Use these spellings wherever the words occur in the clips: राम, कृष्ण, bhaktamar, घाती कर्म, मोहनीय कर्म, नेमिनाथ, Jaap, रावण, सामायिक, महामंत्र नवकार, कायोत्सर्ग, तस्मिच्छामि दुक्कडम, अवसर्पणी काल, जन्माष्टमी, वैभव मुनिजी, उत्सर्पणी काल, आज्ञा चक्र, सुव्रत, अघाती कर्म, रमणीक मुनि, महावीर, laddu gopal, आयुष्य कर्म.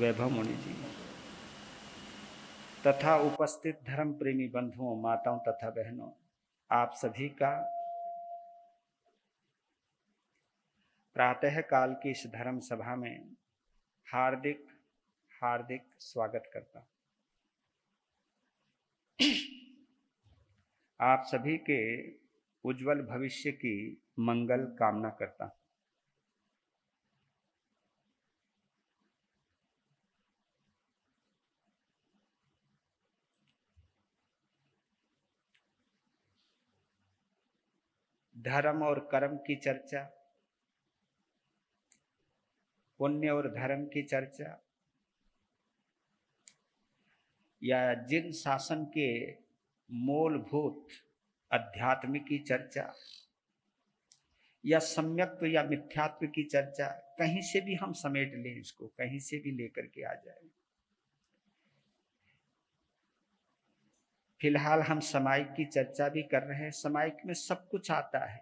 वैभव मुनिजी तथा उपस्थित धर्म प्रेमी बंधुओं, माताओं तथा बहनों, आप सभी का प्रातः काल की इस धर्म सभा में हार्दिक हार्दिक स्वागत करता हूं। आप सभी के उज्जवल भविष्य की मंगल कामना करता हूं। धर्म और कर्म की चर्चा, पुण्य और धर्म की चर्चा या जिन शासन के मूलभूत अध्यात्म की चर्चा या सम्यक्त्व या मिथ्यात्व की चर्चा, कहीं से भी हम समेट लें, इसको कहीं से भी लेकर के आ जाए। फिलहाल हम सामायिक की चर्चा भी कर रहे हैं। सामायिक में सब कुछ आता है।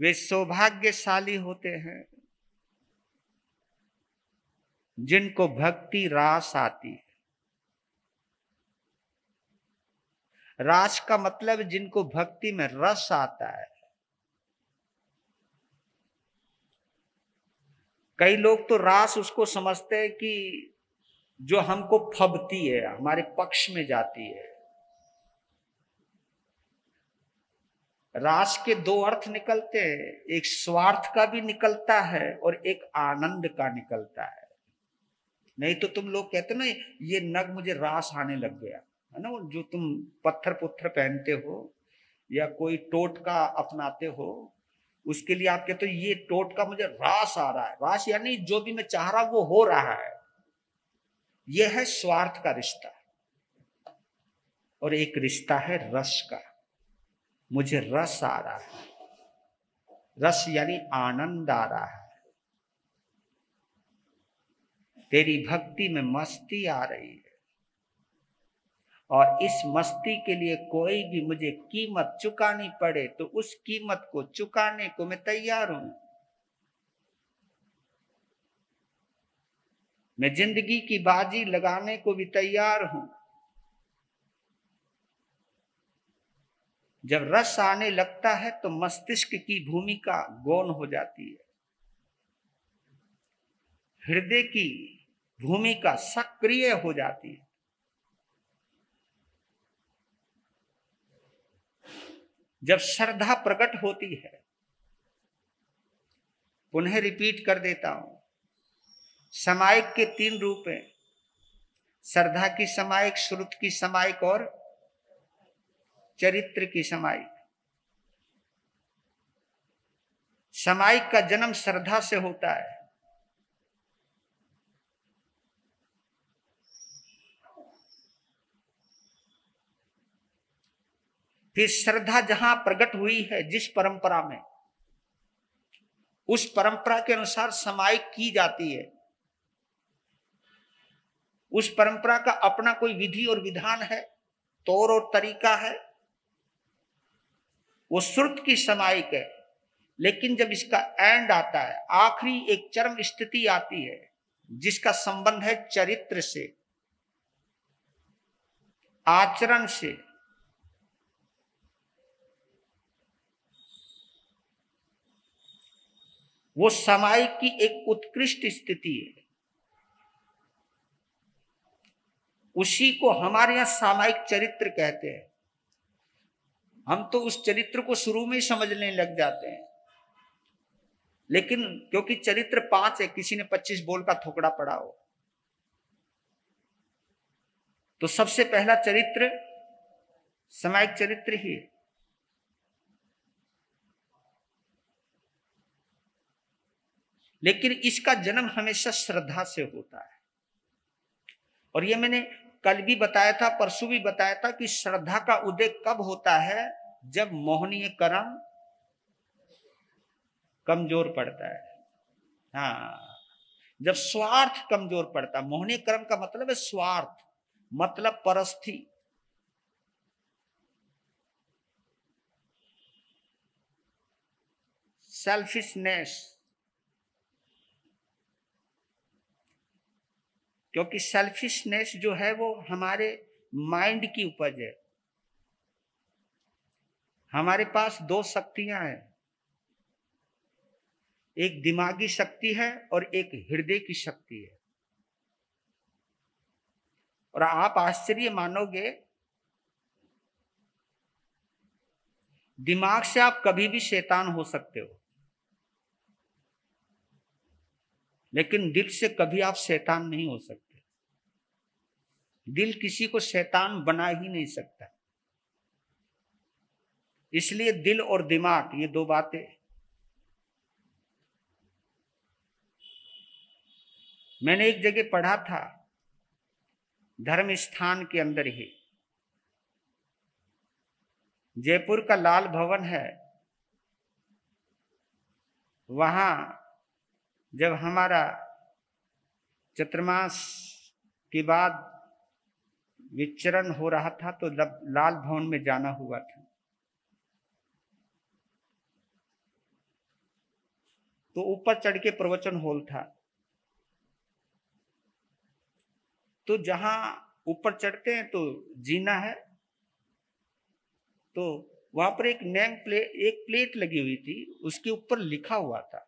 वे सौभाग्यशाली होते हैं जिनको भक्ति रास आती है। रास का मतलब जिनको भक्ति में रस आता है। कई लोग तो रास उसको समझते हैं कि जो हमको फबती है, हमारे पक्ष में जाती है। रास के दो अर्थ निकलते हैं, एक स्वार्थ का भी निकलता है और एक आनंद का निकलता है। नहीं तो तुम लोग कहते ना, ये नग मुझे रास आने लग गया है ना, जो तुम पत्थर पहनते हो या कोई टोटका अपनाते हो, उसके लिए आप कहते हो ये टोटका मुझे रास आ रहा है। रास यानी जो भी मैं चाह रहा वो हो रहा है। यह है स्वार्थ का रिश्ता, और एक रिश्ता है रस का, मुझे रस आ रहा है। रस यानी आनंद आ रहा है, तेरी भक्ति में मस्ती आ रही है, और इस मस्ती के लिए कोई भी मुझे कीमत चुकानी पड़े तो उस कीमत को चुकाने को मैं तैयार हूं। मैं जिंदगी की बाजी लगाने को भी तैयार हूं। जब रस आने लगता है तो मस्तिष्क की भूमिका गौण हो जाती है, हृदय की भूमिका सक्रिय हो जाती है। जब श्रद्धा प्रकट होती है, पुनः रिपीट कर देता हूं, सामायिक के तीन रूप हैं, श्रद्धा की सामायिक, श्रुत की सामायिक और चरित्र की सामायिक। सामायिक का जन्म श्रद्धा से होता है। फिर श्रद्धा जहां प्रकट हुई है, जिस परंपरा में, उस परंपरा के अनुसार सामायिक की जाती है। उस परंपरा का अपना कोई विधि और विधान है, तौर और तरीका है, वो श्रुत की सामायिक है। लेकिन जब इसका एंड आता है, आखिरी एक चरम स्थिति आती है जिसका संबंध है चरित्र से, आचरण से। वो सामायिक की एक उत्कृष्ट स्थिति है। उसी को हमारे यहाँ सामायिक चरित्र कहते हैं। हम तो उस चरित्र को शुरू में ही समझने लग जाते हैं, लेकिन क्योंकि चरित्र 5 है, किसी ने 25 बोल का थोकड़ा पड़ा हो, तो सबसे पहला चरित्र सामायिक चरित्र ही है। लेकिन इसका जन्म हमेशा श्रद्धा से होता है, और ये मैंने कल भी बताया था, परसों भी बताया था कि श्रद्धा का उदय कब होता है, जब मोहनीय कर्म कमजोर पड़ता है। हाँ, जब स्वार्थ कमजोर पड़ता है। मोहनीय कर्म का मतलब है स्वार्थ, मतलब परस्थी। सेल्फिशनेस, क्योंकि सेल्फिशनेस जो है वो हमारे माइंड की उपज है। हमारे पास दो शक्तियां हैं, एक दिमागी शक्ति है और एक हृदय की शक्ति है। और आप आश्चर्य मानोगे, दिमाग से आप कभी भी शैतान हो सकते हो, लेकिन दिल से कभी आप शैतान नहीं हो सकते। दिल किसी को शैतान बना ही नहीं सकता। इसलिए दिल और दिमाग ये दो बातें, मैंने एक जगह पढ़ा था धर्म स्थान के अंदर ही, जयपुर का लाल भवन है, वहां जब हमारा चतुर्मास के बाद विचरण हो रहा था तो लाल भवन में जाना हुआ था। तो ऊपर चढ़ के प्रवचन हॉल था, तो जहां ऊपर चढ़ते हैं तो जीना है, तो वहां पर एक एक प्लेट लगी हुई थी, उसके ऊपर लिखा हुआ था।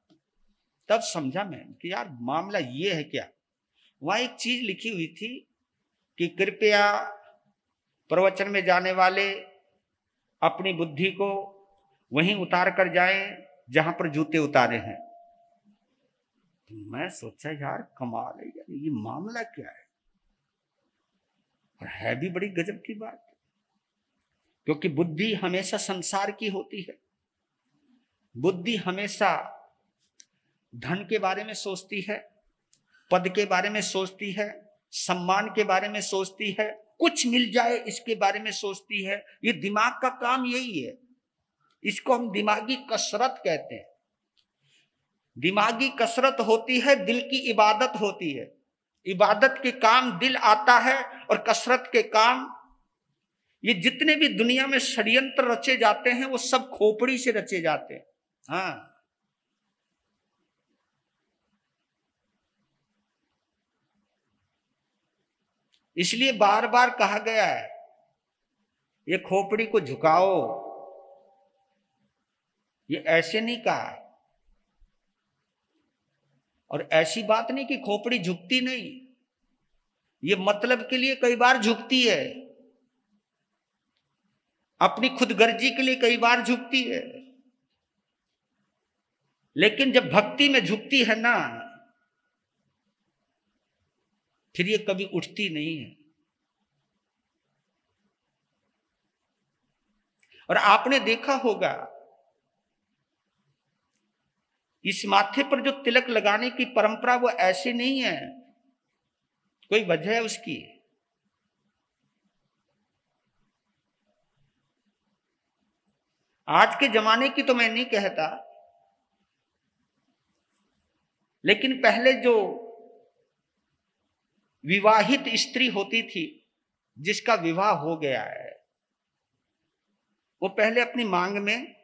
तब समझा मैं कि यार मामला ये है क्या। वहां एक चीज लिखी हुई थी कि कृपया प्रवचन में जाने वाले अपनी बुद्धि को वहीं उतार कर जाएं जहां पर जूते उतारे हैं। मैं सोचा यार कमाल है यार, ये मामला क्या है। और है भी बड़ी गजब की बात, क्योंकि बुद्धि हमेशा संसार की होती है, बुद्धि हमेशा धन के बारे में सोचती है, पद के बारे में सोचती है, सम्मान के बारे में सोचती है, कुछ मिल जाए इसके बारे में सोचती है। ये दिमाग का काम यही है, इसको हम दिमागी कसरत कहते हैं। दिमागी कसरत होती है, दिल की इबादत होती है। इबादत के काम दिल आता है और कसरत के काम, ये जितने भी दुनिया में षड्यंत्र रचे जाते हैं वो सब खोपड़ी से रचे जाते हैं। हाँ, इसलिए बार बार कहा गया है ये खोपड़ी को झुकाओ, ये ऐसे नहीं कहा। और ऐसी बात नहीं कि खोपड़ी झुकती नहीं, ये मतलब के लिए कई बार झुकती है, अपनी खुदगर्जी के लिए कई बार झुकती है, लेकिन जब भक्ति में झुकती है ना, फिर ये कभी उठती नहीं है। और आपने देखा होगा इस माथे पर जो तिलक लगाने की परंपरा वो ऐसे नहीं है, कोई वजह है उसकी। आज के जमाने की तो मैं नहीं कहता, लेकिन पहले जो विवाहित स्त्री होती थी जिसका विवाह हो गया है, वो पहले अपनी मांग में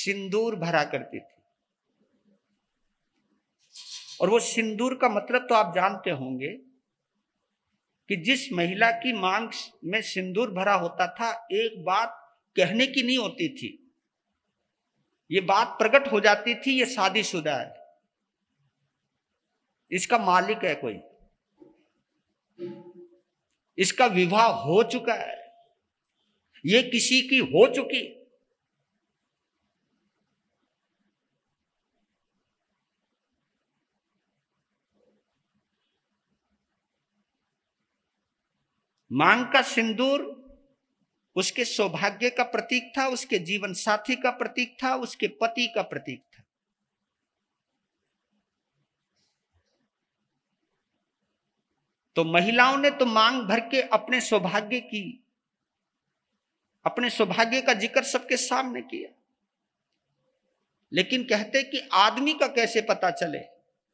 सिंदूर भरा करती थी। और वो सिंदूर का मतलब तो आप जानते होंगे कि जिस महिला की मांग में सिंदूर भरा होता था, एक बात कहने की नहीं होती थी, ये बात प्रकट हो जाती थी, ये शादीशुदा है, इसका मालिक है कोई, इसका विवाह हो चुका है, ये किसी की हो चुकी। मांग का सिंदूर उसके सौभाग्य का प्रतीक था, उसके जीवन साथी का प्रतीक था, उसके पति का प्रतीक था। तो महिलाओं ने तो मांग भर के अपने सौभाग्य की, अपने सौभाग्य का जिक्र सबके सामने किया, लेकिन कहते कि आदमी का कैसे पता चले।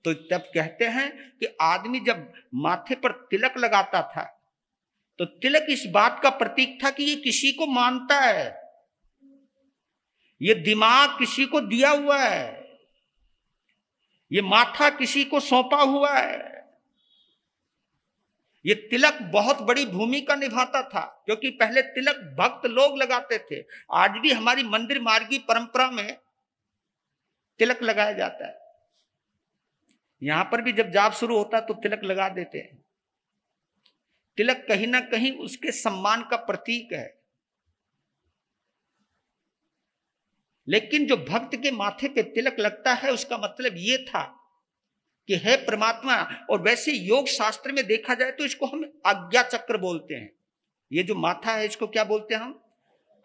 तो तब कहते हैं कि आदमी जब माथे पर तिलक लगाता था तो तिलक इस बात का प्रतीक था कि ये किसी को मानता है, ये दिमाग किसी को दिया हुआ है, ये माथा किसी को सौंपा हुआ है, ये तिलक बहुत बड़ी भूमिका निभाता था, क्योंकि पहले तिलक भक्त लोग लगाते थे। आज भी हमारी मंदिर मार्गी परंपरा में तिलक लगाया जाता है, यहां पर भी जब जाप शुरू होता है तो तिलक लगा देते हैं। तिलक कहीं ना कहीं उसके सम्मान का प्रतीक है, लेकिन जो भक्त के माथे पे तिलक लगता है उसका मतलब ये था कि है परमात्मा। और वैसे योग शास्त्र में देखा जाए तो इसको हम आज्ञा चक्र बोलते हैं, ये जो माथा है इसको क्या बोलते हैं हम?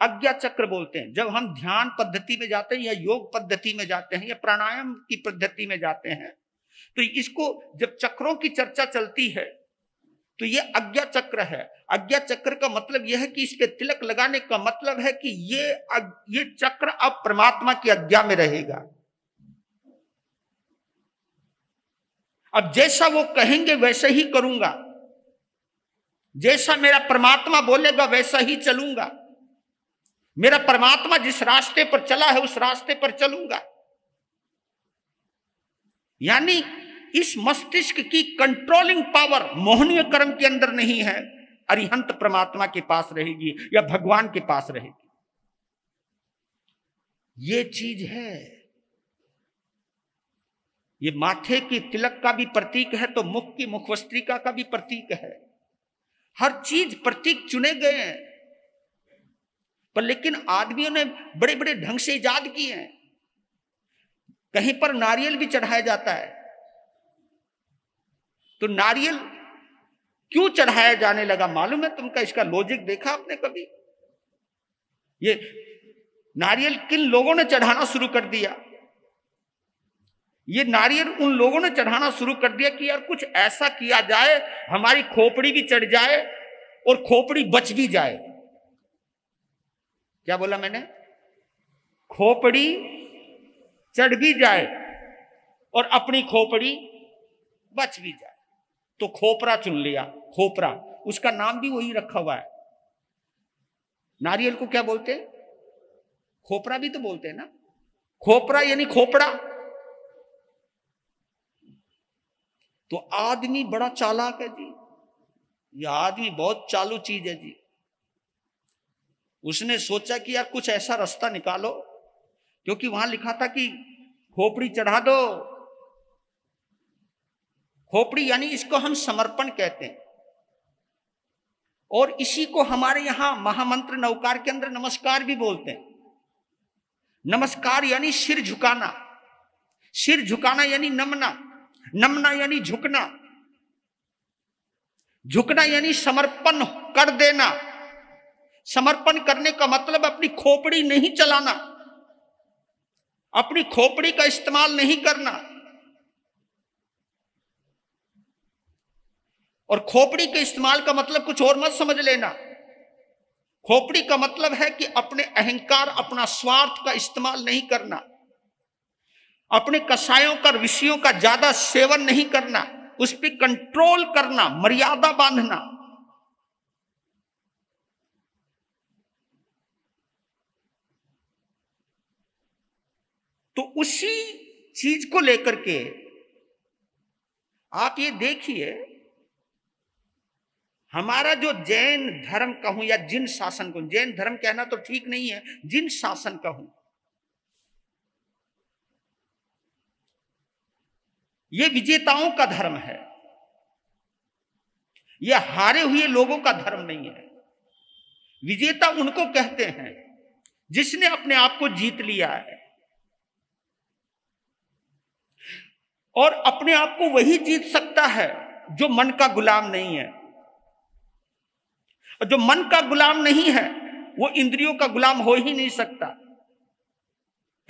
आज्ञा चक्र बोलते हैं। जब हम ध्यान पद्धति में जाते हैं या योग पद्धति में जाते हैं या प्राणायाम की पद्धति में जाते हैं तो इसको, जब चक्रों की चर्चा चलती है तो ये आज्ञा चक्र है। आज्ञा चक्र का मतलब यह है कि इस पे तिलक लगाने का मतलब है कि ये चक्र अब परमात्मा की आज्ञा में रहेगा। अब जैसा वो कहेंगे वैसे ही करूंगा, जैसा मेरा परमात्मा बोलेगा वैसा ही चलूंगा, मेरा परमात्मा जिस रास्ते पर चला है उस रास्ते पर चलूंगा। यानी इस मस्तिष्क की कंट्रोलिंग पावर मोहनीय कर्म के अंदर नहीं है, अरिहंत परमात्मा के पास रहेगी या भगवान के पास रहेगी। ये चीज है, ये माथे की तिलक का भी प्रतीक है तो मुख की मुखवस्त्रिका का भी प्रतीक है। हर चीज प्रतीक चुने गए हैं, पर लेकिन आदमियों ने बड़े बड़े ढंग से इजाद किए हैं। कहीं पर नारियल भी चढ़ाया जाता है, तो नारियल क्यों चढ़ाया जाने लगा मालूम है तुमका? इसका लॉजिक देखा आपने कभी? ये नारियल किन लोगों ने चढ़ाना शुरू कर दिया? ये नारियल उन लोगों ने चढ़ाना शुरू कर दिया कि यार कुछ ऐसा किया जाए हमारी खोपड़ी भी चढ़ जाए और खोपड़ी बच भी जाए। क्या बोला मैंने? खोपड़ी चढ़ भी जाए और अपनी खोपड़ी बच भी जाए, तो खोपरा चुन लिया। खोपरा, उसका नाम भी वही रखा हुआ है। नारियल को क्या बोलते हैं? खोपरा भी तो बोलते हैं ना। खोपरा यानी खोपड़ा। तो आदमी बड़ा चालाक है जी, यह आदमी बहुत चालू चीज है जी। उसने सोचा कि यार कुछ ऐसा रास्ता निकालो, क्योंकि वहां लिखा था कि खोपड़ी चढ़ा दो। खोपड़ी यानी इसको हम समर्पण कहते हैं, और इसी को हमारे यहां महामंत्र नवकार के अंदर नमस्कार भी बोलते हैं। नमस्कार यानी सिर झुकाना, सिर झुकाना यानी नमना, नमना यानी झुकना, झुकना यानी समर्पण कर देना। समर्पण करने का मतलब अपनी खोपड़ी नहीं चलाना, अपनी खोपड़ी का इस्तेमाल नहीं करना। और खोपड़ी के इस्तेमाल का मतलब कुछ और मत समझ लेना। खोपड़ी का मतलब है कि अपने अहंकार, अपना स्वार्थ का इस्तेमाल नहीं करना, अपने कषायों का, विषयों का ज्यादा सेवन नहीं करना, उस पर कंट्रोल करना, मर्यादा बांधना। तो उसी चीज को लेकर के आप ये देखिए, हमारा जो जैन धर्म कहूं या जिन शासन कहूं, जैन धर्म कहना तो ठीक नहीं है, जिन शासन कहूं, ये विजेताओं का धर्म है, ये हारे हुए लोगों का धर्म नहीं है। विजेता उनको कहते हैं जिसने अपने आप को जीत लिया है, और अपने आप को वही जीत सकता है जो मन का गुलाम नहीं है। और जो मन का गुलाम नहीं है वो इंद्रियों का गुलाम हो ही नहीं सकता।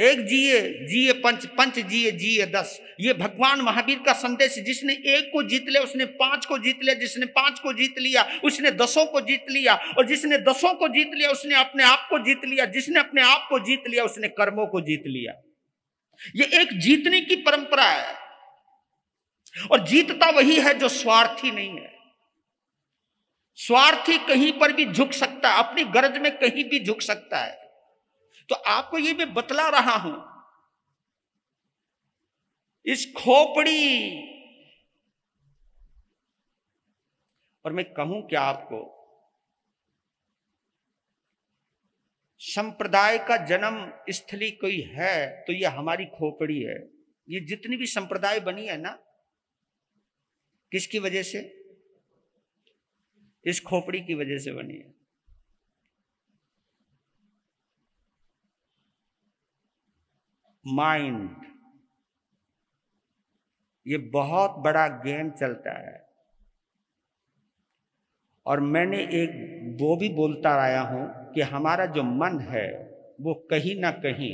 एक जिए जिए पंच, पंच जिए जिए 10, ये भगवान महावीर का संदेश। जिसने एक को जीत लिया उसने 5 को जीत लिया, जिसने 5 को जीत लिया उसने 10 को जीत लिया, और जिसने 10 को जीत लिया उसने अपने आप को जीत लिया, जिसने अपने आप को जीत लिया उसने कर्मों को जीत लिया। ये एक जीतने की परंपरा है, और जीतता वही है जो स्वार्थी नहीं है। स्वार्थी कहीं पर भी झुक सकता है, अपनी गरज में कहीं भी झुक सकता है, तो आपको ये मैं बतला रहा हूं, इस खोपड़ी। और मैं कहूं क्या आपको, संप्रदाय का जन्म स्थली कोई है तो ये हमारी खोपड़ी है। ये जितनी भी संप्रदाय बनी है ना, किसकी वजह से? इस खोपड़ी की वजह से बनी है। माइंड, ये बहुत बड़ा गेम चलता है। और मैंने एक वो भी बोलता आया हूं कि हमारा जो मन है वो कहीं ना कहीं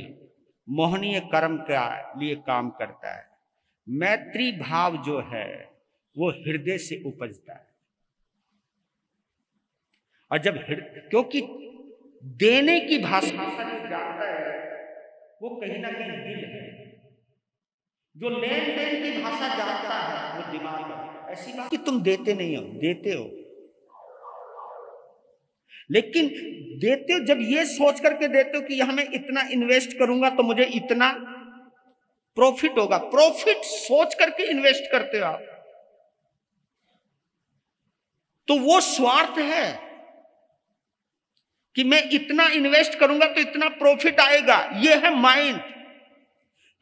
मोहनीय कर्म के लिए काम करता है। मैत्री भाव जो है वो हृदय से उपजता है। और जब हृदय, क्योंकि देने की भाषा जो जानता है वो कहीं ना कहीं दिल है, जो लेन देन की भाषा जानता है वो दिमाग है। ऐसी बात कि तुम देते नहीं हो, देते हो, लेकिन देते हो जब ये सोच करके देते हो कि यहां मैं इतना इन्वेस्ट करूंगा तो मुझे इतना प्रॉफिट होगा। प्रॉफिट सोच करके इन्वेस्ट करते हो आप, तो वो स्वार्थ है कि मैं इतना इन्वेस्ट करूंगा तो इतना प्रॉफिट आएगा। ये है माइंड।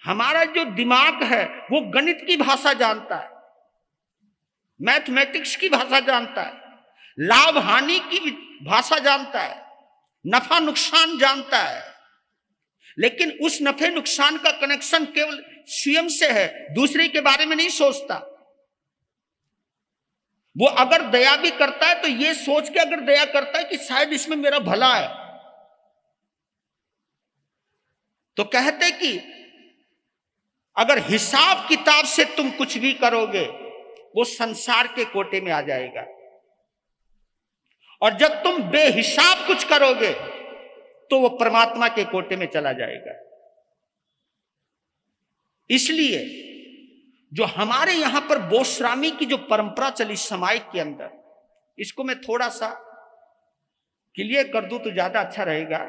हमारा जो दिमाग है वो गणित की भाषा जानता है, मैथमेटिक्स की भाषा जानता है, लाभ हानि की भाषा जानता है, नफा नुकसान जानता है। लेकिन उस नफे नुकसान का कनेक्शन केवल स्वयं से है, दूसरे के बारे में नहीं सोचता। वो अगर दया भी करता है तो ये सोच के अगर दया करता है कि शायद इसमें मेरा भला है। तो कहते कि अगर हिसाब किताब से तुम कुछ भी करोगे वो संसार के कोटे में आ जाएगा, और जब तुम बेहिसाब कुछ करोगे तो वो परमात्मा के कोटे में चला जाएगा। इसलिए जो हमारे यहां पर बोश्रामी की जो परंपरा चली समाज के अंदर, इसको मैं थोड़ा सा क्लियर कर दूं तो ज्यादा अच्छा रहेगा।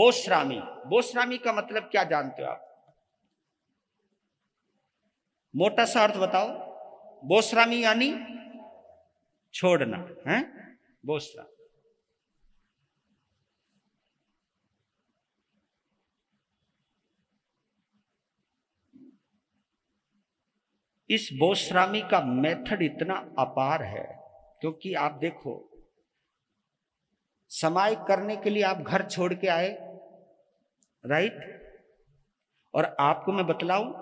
बोश्रामी, बोश्रामी का मतलब क्या जानते हो आप? मोटा सा अर्थ बताओ। बोश्रामी यानी छोड़ना है। बोश्रामी इस बोश्रामी का मेथड इतना अपार है, क्योंकि आप देखो समाय करने के लिए आप घर छोड़ के आए, राइट? और आपको मैं बतलाऊं,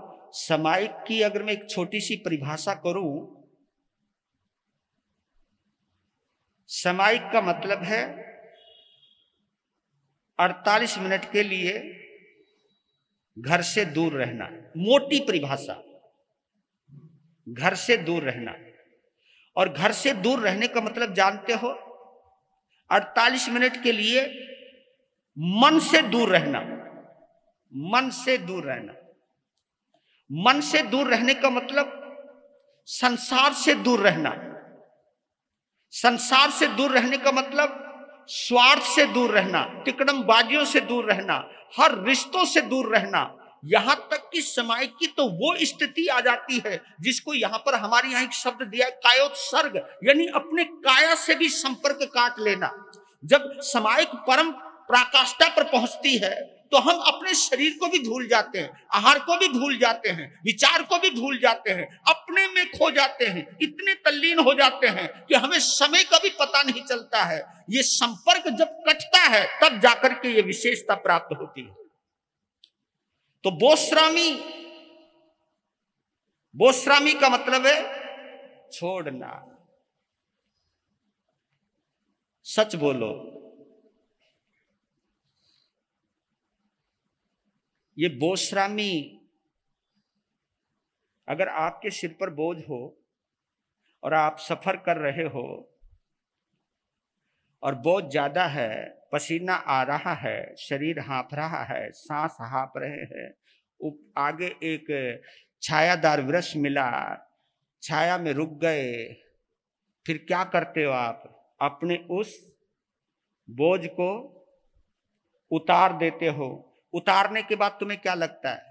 समाय की अगर मैं एक छोटी सी परिभाषा करूं, समाय का मतलब है 48 मिनट के लिए घर से दूर रहना। मोटी परिभाषा, घर से दूर रहना। और घर से दूर रहने का मतलब जानते हो? 48 मिनट के लिए मन से दूर रहना। मन से दूर रहना, मन से दूर रहने का मतलब संसार से दूर रहना। संसार से दूर रहने का मतलब स्वार्थ से दूर रहना, तिकड़मबाजियों से दूर रहना, हर रिश्तों से दूर रहना। यहां तक कि समाज की तो वो स्थिति आ जाती है जिसको यहां पर हमारे यहां एक शब्द दिया है, कायोत्सर्ग, यानी अपने काया से भी संपर्क काट लेना। जब समाज परम प्राकाष्ठा पर पहुंचती है तो हम अपने शरीर को भी भूल जाते हैं, आहार को भी भूल जाते हैं, विचार को भी भूल जाते हैं, अपने में खो जाते हैं। इतने तल्लीन हो जाते हैं कि हमें समय का भी पता नहीं चलता है। ये संपर्क जब कटता है तब जाकर के ये विशेषता प्राप्त होती है। तो बोश्रामी, बोश्रामी का मतलब है छोड़ना। सच बोलो, ये बोश्रामी। अगर आपके सिर पर बोझ हो और आप सफर कर रहे हो और बोझ ज्यादा है, पसीना आ रहा है, शरीर हाँफ रहा है, सांस हाँफ रहे हैं, आगे एक छायादार वृक्ष मिला, छाया में रुक गए, फिर क्या करते हो आप? अपने उस बोझ को उतार देते हो। उतारने के बाद तुम्हें क्या लगता है?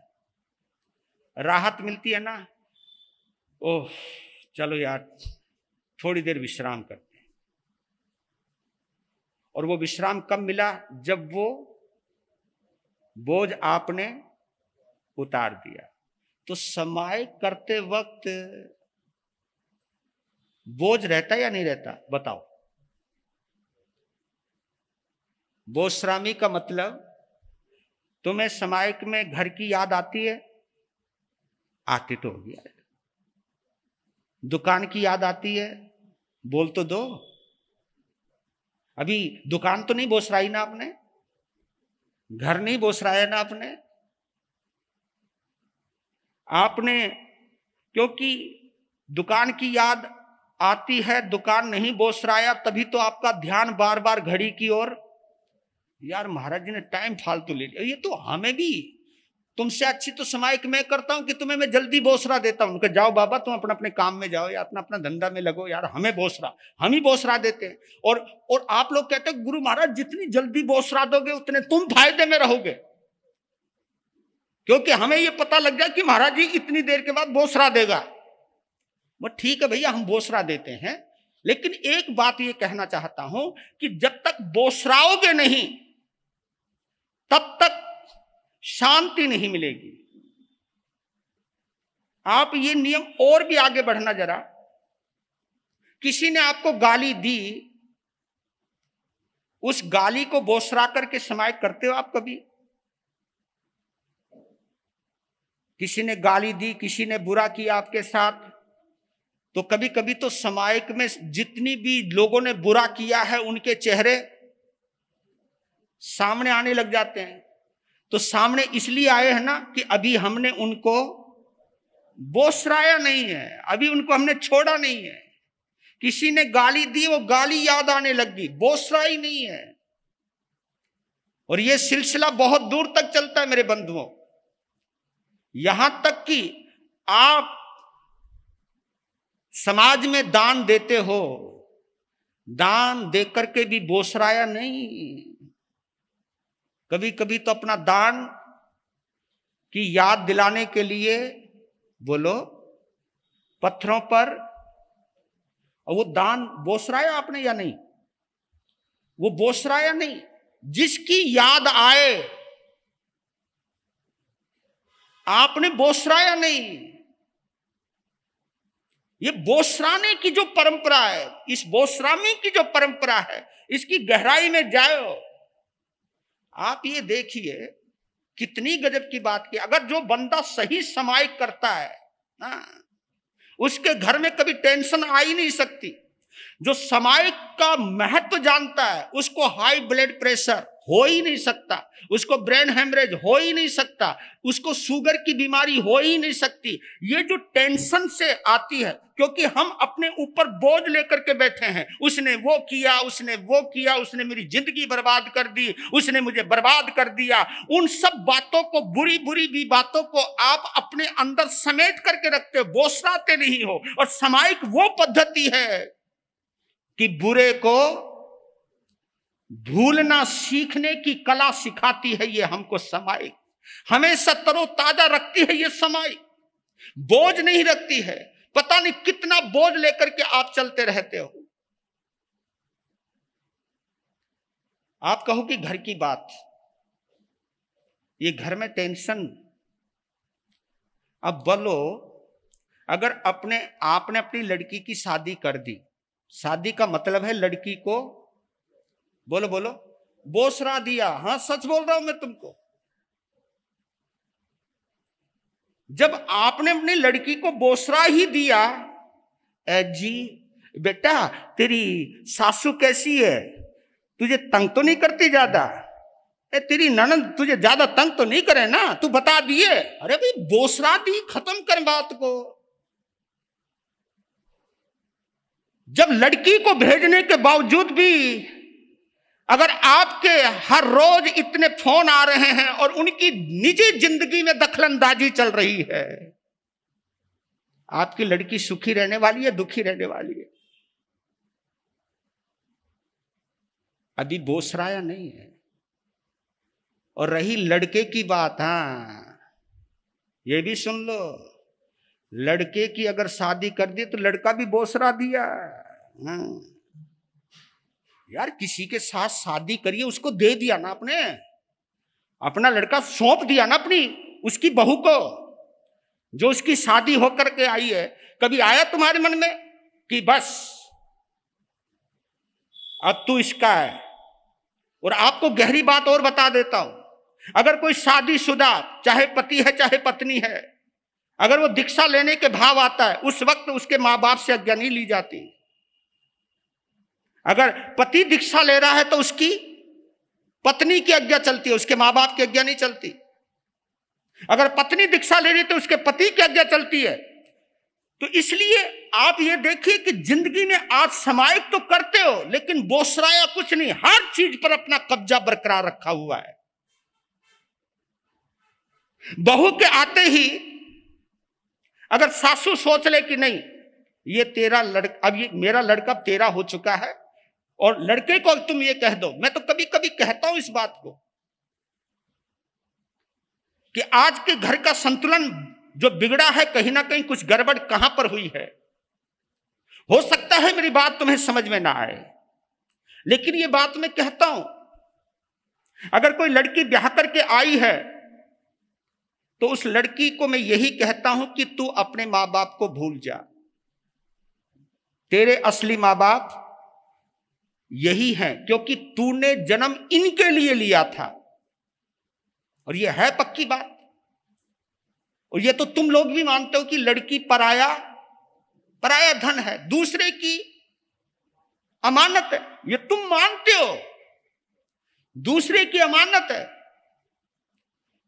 राहत मिलती है ना? ओह चलो यार थोड़ी देर विश्राम करते हैं। और वो विश्राम कब मिला? जब वो बोझ आपने उतार दिया। तो समाय करते वक्त बोझ रहता या नहीं रहता? बताओ। बोझश्रामी का मतलब तुम्हें समायक में घर की याद आती है? आती तो होगी। दुकान की याद आती है? बोल तो दो। अभी दुकान तो नहीं बोसराई ना आपने, घर नहीं बोसराया ना आपने, आपने, क्योंकि दुकान की याद आती है, दुकान नहीं बोसराया, तभी तो आपका ध्यान बार बार घड़ी की ओर। यार महाराज जी ने टाइम फालतू ले लिया। ये तो हमें भी, तुमसे अच्छी तो समायिक मैं करता हूं कि तुम्हें मैं जल्दी बोसरा देता हूं। उनका जाओ बाबा तुम अपना अपने काम में जाओ या अपना अपना धंधा में लगो, यार हमें बोसरा, हम ही बोसरा देते हैं। और आप लोग कहते हो गुरु महाराज जितनी जल्दी बोसरा दोगे उतने तुम फायदे में रहोगे, क्योंकि हमें यह पता लग जाए कि महाराज जी इतनी देर के बाद बोसरा देगा। वो ठीक है भैया हम बोसरा देते हैं, लेकिन एक बात ये कहना चाहता हूं कि जब तक बोसराओगे नहीं तब तक शांति नहीं मिलेगी। आप ये नियम और भी आगे बढ़ना जरा। किसी ने आपको गाली दी, उस गाली को बोसरा करके समाय करते हो आप कभी? किसी ने गाली दी, किसी ने बुरा किया आपके साथ, तो कभी कभी तो समायक में जितनी भी लोगों ने बुरा किया है उनके चेहरे सामने आने लग जाते हैं। तो सामने इसलिए आए हैं ना कि अभी हमने उनको बोसराया नहीं है, अभी उनको हमने छोड़ा नहीं है। किसी ने गाली दी, वो गाली याद आने लगी, बोसराई नहीं है। और ये सिलसिला बहुत दूर तक चलता है मेरे बंधुओं, यहां तक कि आप समाज में दान देते हो, दान देकर के भी बोसराया नहीं। कभी कभी तो अपना दान की याद दिलाने के लिए बोलो पत्थरों पर, और वो दान बोसराया आपने या नहीं? वो बोसराया नहीं। जिसकी याद आए आपने बोसराया नहीं। ये बोसराने की जो परंपरा है, इस बोसरामी की जो परंपरा है, इसकी गहराई में जाओ। आप ये देखिए कितनी गजब की बात की। अगर जो बंदा सही समायिक करता है ना, उसके घर में कभी टेंशन आ ही नहीं सकती। जो समायिक का महत्व जानता है उसको हाई ब्लड प्रेशर हो ही नहीं सकता, उसको ब्रेन हेमरेज हो ही नहीं सकता, उसको शुगर की बीमारी हो ही नहीं सकती। ये जो टेंशन से आती है, क्योंकि हम अपने ऊपर बोझ लेकर के बैठे हैं, उसने वो किया, उसने वो किया, उसने मेरी जिंदगी बर्बाद कर दी, उसने मुझे बर्बाद कर दिया। उन सब बातों को, बुरी बुरी भी बातों को आप अपने अंदर समेट करके रखते हो, बोसराते नहीं हो। और समायिक वो पद्धति है कि बुरे को भूलना सीखने की कला सिखाती है ये हमको समायिक। हमेशा तरोताजा रखती है ये समायिक, बोझ नहीं रखती है। पता नहीं कितना बोझ लेकर के आप चलते रहते हो। आप कहो कि घर की बात, ये घर में टेंशन। अब बोलो अगर अपने आपने अपनी लड़की की शादी कर दी, शादी का मतलब है लड़की को बोलो बोलो बोसरा दिया। हां सच बोल रहा हूं मैं तुमको। जब आपने अपनी लड़की को बोसरा ही दिया, जी बेटा तेरी सासू कैसी है, तुझे तंग तो नहीं करती ज्यादा, तेरी ननद तुझे ज्यादा तंग तो नहीं करे ना, तू बता दिए। अरे भाई बोसरा दी, खत्म कर बात को। जब लड़की को भेजने के बावजूद भी अगर आपके हर रोज इतने फोन आ रहे हैं और उनकी निजी जिंदगी में दखलंदाजी चल रही है, आपकी लड़की सुखी रहने वाली है, दुखी रहने वाली है? अभी बोसराया नहीं है। और रही लड़के की बात, हाँ ये भी सुन लो, लड़के की अगर शादी कर दी तो लड़का भी बोसरा दिया। हाँ। यार किसी के साथ शादी करिए, उसको दे दिया ना आपने, अपना लड़का सौंप दिया ना अपनी उसकी बहू को, जो उसकी शादी होकर के आई है। कभी आया तुम्हारे मन में कि बस अब तू इसका है? और आपको गहरी बात और बता देता हूं, अगर कोई शादीशुदा, चाहे पति है चाहे पत्नी है, अगर वो दीक्षा लेने के भाव आता है, उस वक्त उसके माँ बाप से आज्ञा नहीं ली जाती। अगर पति दीक्षा ले रहा है तो उसकी पत्नी की आज्ञा चलती है, उसके माँ बाप की आज्ञा नहीं चलती। अगर पत्नी दीक्षा ले रही है तो उसके पति की आज्ञा चलती है। तो इसलिए आप ये देखिए कि जिंदगी में आज समाज तो करते हो, लेकिन बोसराया कुछ नहीं, हर चीज पर अपना कब्जा बरकरार रखा हुआ है। बहू के आते ही अगर सासू सोच ले कि नहीं ये तेरा लड़का, अब ये मेरा लड़का तेरा हो चुका है, और लड़के को तुम ये कह दो, मैं तो कभी कभी कहता हूं इस बात को कि आज के घर का संतुलन जो बिगड़ा है, कहीं ना कहीं कुछ गड़बड़ कहां पर हुई है। हो सकता है मेरी बात तुम्हें समझ में ना आए, लेकिन ये बात मैं कहता हूं, अगर कोई लड़की ब्याह करके आई है तो उस लड़की को मैं यही कहता हूं कि तू अपने माँ बाप को भूल जा, तेरे असली माँ बाप यही हैं, क्योंकि तूने जन्म इनके लिए लिया था। और ये है पक्की बात, और ये तो तुम लोग भी मानते हो कि लड़की पराया धन है, दूसरे की अमानत है, ये तुम मानते हो, दूसरे की अमानत है।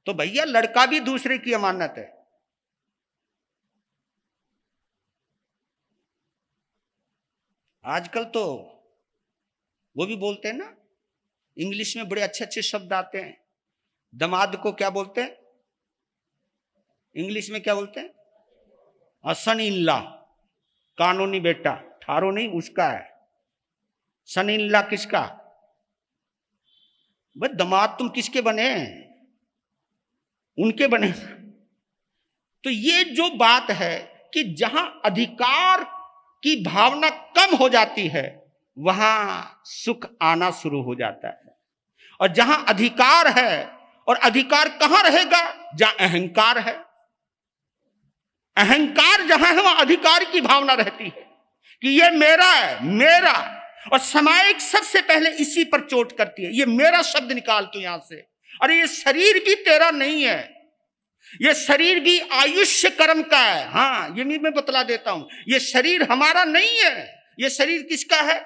तो भैया लड़का भी दूसरे की अमानत है। आजकल तो वो भी बोलते हैं ना, इंग्लिश में बड़े अच्छे अच्छे शब्द आते हैं, दामाद को क्या बोलते हैं इंग्लिश में, क्या बोलते हैं? सन इन लॉ, कानूनी बेटा, थारो नहीं उसका है, सन इन लॉ किसका? भाई दामाद तुम किसके बने? उनके बने। तो ये जो बात है कि जहां अधिकार की भावना कम हो जाती है वहां सुख आना शुरू हो जाता है, और जहां अधिकार है, और अधिकार कहां रहेगा? जहां अहंकार है। अहंकार जहां है वहां अधिकार की भावना रहती है कि ये मेरा है, मेरा। और समाज सबसे पहले इसी पर चोट करती है, ये मेरा शब्द निकाल तू यहां से। अरे ये शरीर भी तेरा नहीं है, ये शरीर भी आयुष्य कर्म का है। हाँ ये मैं बतला देता हूं, ये शरीर हमारा नहीं है, ये शरीर किसका है?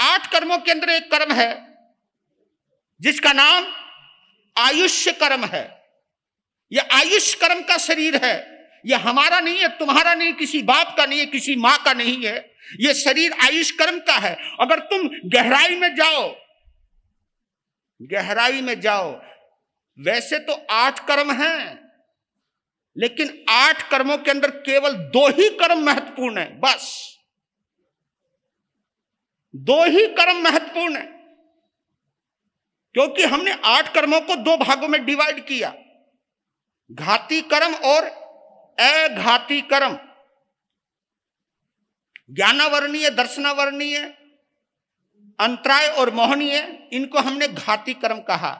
8 कर्मों के अंदर एक कर्म है जिसका नाम आयुष्य कर्म है। यह आयुष्य कर्म का शरीर है, यह हमारा नहीं है, तुम्हारा नहीं, किसी बाप का नहीं है, किसी माँ का नहीं है। यह शरीर आयुष्य कर्म का है। अगर तुम गहराई में जाओ, गहराई में जाओ, वैसे तो 8 कर्म हैं, लेकिन 8 कर्मों के अंदर केवल 2 ही कर्म महत्वपूर्ण है, बस 2 ही कर्म महत्वपूर्ण है। क्योंकि हमने 8 कर्मों को 2 भागों में डिवाइड किया, घाती कर्म और अघाती कर्म, ज्ञानावरणीय, दर्शनावरणीय, अंतराय और मोहनीय, इनको हमने घाती कर्म कहा।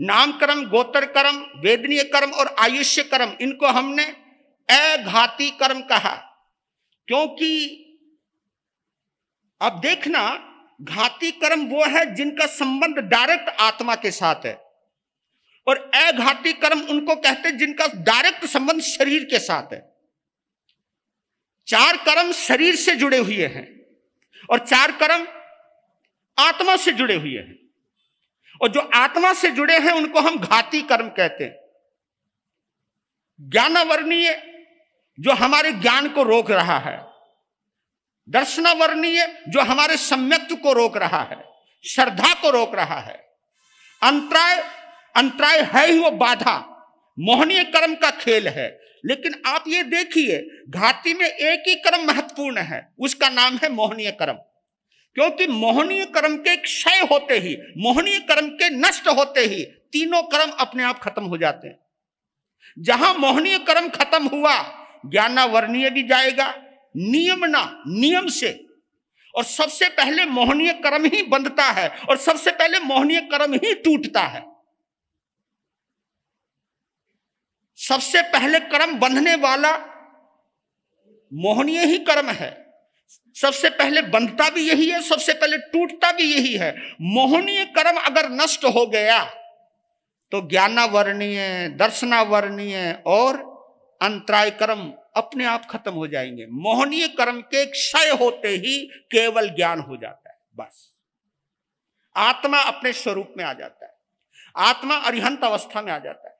नाम कर्म, गोत्र कर्म, वेदनीय कर्म और आयुष्य कर्म, इनको हमने अघाती कर्म कहा। क्योंकि अब देखना, घाती कर्म वो है जिनका संबंध डायरेक्ट आत्मा के साथ है, और अघाती कर्म उनको कहते हैं जिनका डायरेक्ट संबंध शरीर के साथ है। 4 कर्म शरीर से जुड़े हुए हैं और 4 कर्म आत्मा से जुड़े हुए हैं, और जो आत्मा से जुड़े हैं उनको हम घाती कर्म कहते हैं। ज्ञानावरणीय जो हमारे ज्ञान को रोक रहा है, दर्शनावरणीय जो हमारे सम्यक्त्व को रोक रहा है, श्रद्धा को रोक रहा है, अंतराय है ही वो बाधा, मोहनीय कर्म का खेल है। लेकिन आप ये देखिए, घाती में एक ही कर्म महत्वपूर्ण है, उसका नाम है मोहनीय कर्म। क्योंकि मोहनीय कर्म के क्षय होते ही, मोहनीय कर्म के नष्ट होते ही तीनों कर्म अपने आप खत्म हो जाते हैं। जहां मोहनीय कर्म खत्म हुआ, ज्ञानावरणीय भी जाएगा, नियमना नियम से, और सबसे पहले मोहनीय कर्म ही बंधता है और सबसे पहले मोहनीय कर्म ही टूटता है। सबसे पहले कर्म बंधने वाला मोहनीय ही कर्म है, सबसे पहले बंधता भी यही है, सबसे पहले टूटता भी यही है। मोहनीय कर्म अगर नष्ट हो गया तो ज्ञानावरणीय, दर्शनावरणीय और अंतराय कर्म अपने आप खत्म हो जाएंगे। मोहनीय कर्म के क्षय होते ही केवल ज्ञान हो जाता है, बस आत्मा अपने स्वरूप में आ जाता है, आत्मा अरिहंत अवस्था में आ जाता है।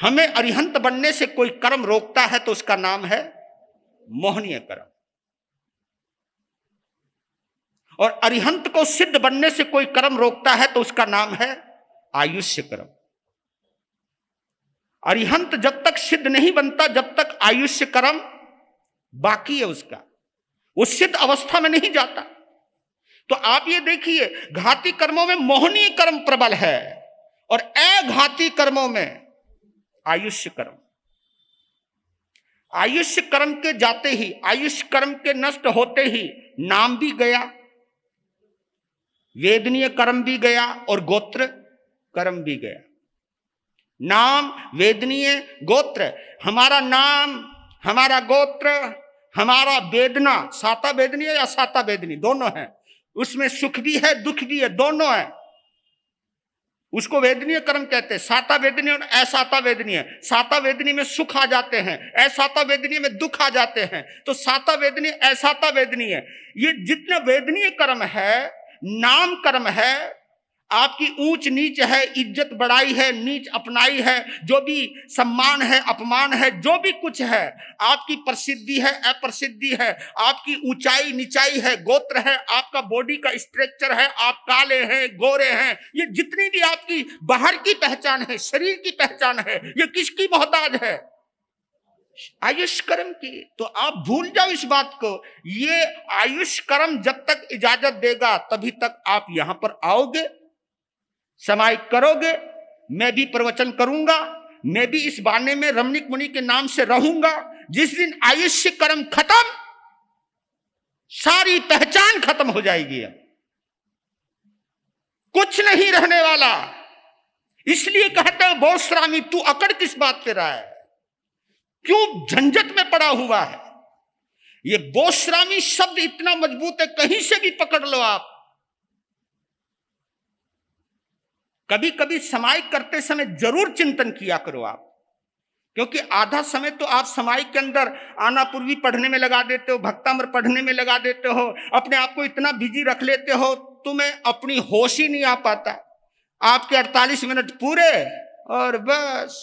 हमें अरिहंत बनने से कोई कर्म रोकता है तो उसका नाम है मोहनीय कर्म, और अरिहंत को सिद्ध बनने से कोई कर्म रोकता है तो उसका नाम है आयुष्य कर्म। अरिहंत जब तक सिद्ध नहीं बनता, जब तक आयुष्य कर्म बाकी है उसका, वो सिद्ध अवस्था में नहीं जाता। तो आप ये देखिए, घाती कर्मों में मोहनीय कर्म प्रबल है और अघाती कर्मों में आयुष्य कर्म। आयुष्य कर्म के जाते ही, आयुष्य कर्म के नष्ट होते ही नाम भी गया, वेदनीय कर्म भी गया और गोत्र कर्म भी गया। नाम, वेदनीय, गोत्र, हमारा नाम, हमारा गोत्र, हमारा वेदना, साता वेदनीय या साता वेदनी दोनों है, उसमें सुख भी है दुख भी है, दोनों है, उसको वेदनीय कर्म कहते हैं। साता वेदनीय और असाता वेदनीय। साता वेदनीय में सुख आ जाते हैं, असाता वेदनीय में दुख आ जाते हैं। तो साता वेदनीय, असाता वेदनीय, ये जितना वेदनीय कर्म है, नाम कर्म है, आपकी ऊंच नीच है, इज्जत बढ़ाई है, नीच अपनाई है, जो भी सम्मान है, अपमान है, जो भी कुछ है, आपकी प्रसिद्धि है, अप्रसिद्धि है, आपकी ऊंचाई नीचाई है, गोत्र है, आपका बॉडी का स्ट्रक्चर है, आप काले हैं गोरे हैं, ये जितनी भी आपकी बाहर की पहचान है, शरीर की पहचान है, ये किसकी मोहताज है? आयुष कर्म की। तो आप भूल जाओ इस बात को, ये आयुष कर्म जब तक इजाजत देगा तभी तक आप यहां पर आओगे, समाहित करोगे। मैं भी प्रवचन करूंगा, मैं भी इस बाने में रमणीक मुनि के नाम से रहूंगा। जिस दिन आयुष्य कर्म खत्म, सारी पहचान खत्म हो जाएगी, कुछ नहीं रहने वाला। इसलिए कहते हैं बहुत श्रामी, तू अकड़ किस बात पे रहा है, क्यों झंझट में पड़ा हुआ है? ये बोश्रामी शब्द इतना मजबूत है, कहीं से भी पकड़ लो आप। कभी कभी समाहिक करते समय जरूर चिंतन किया करो आप, क्योंकि आधा समय तो आप समाहिक के अंदर आना पूर्वी पढ़ने में लगा देते हो, भक्तामर पढ़ने में लगा देते हो, अपने आप को इतना बिजी रख लेते हो, तुम्हें अपनी होश ही नहीं आ पाता। आपके 48 मिनट पूरे और बस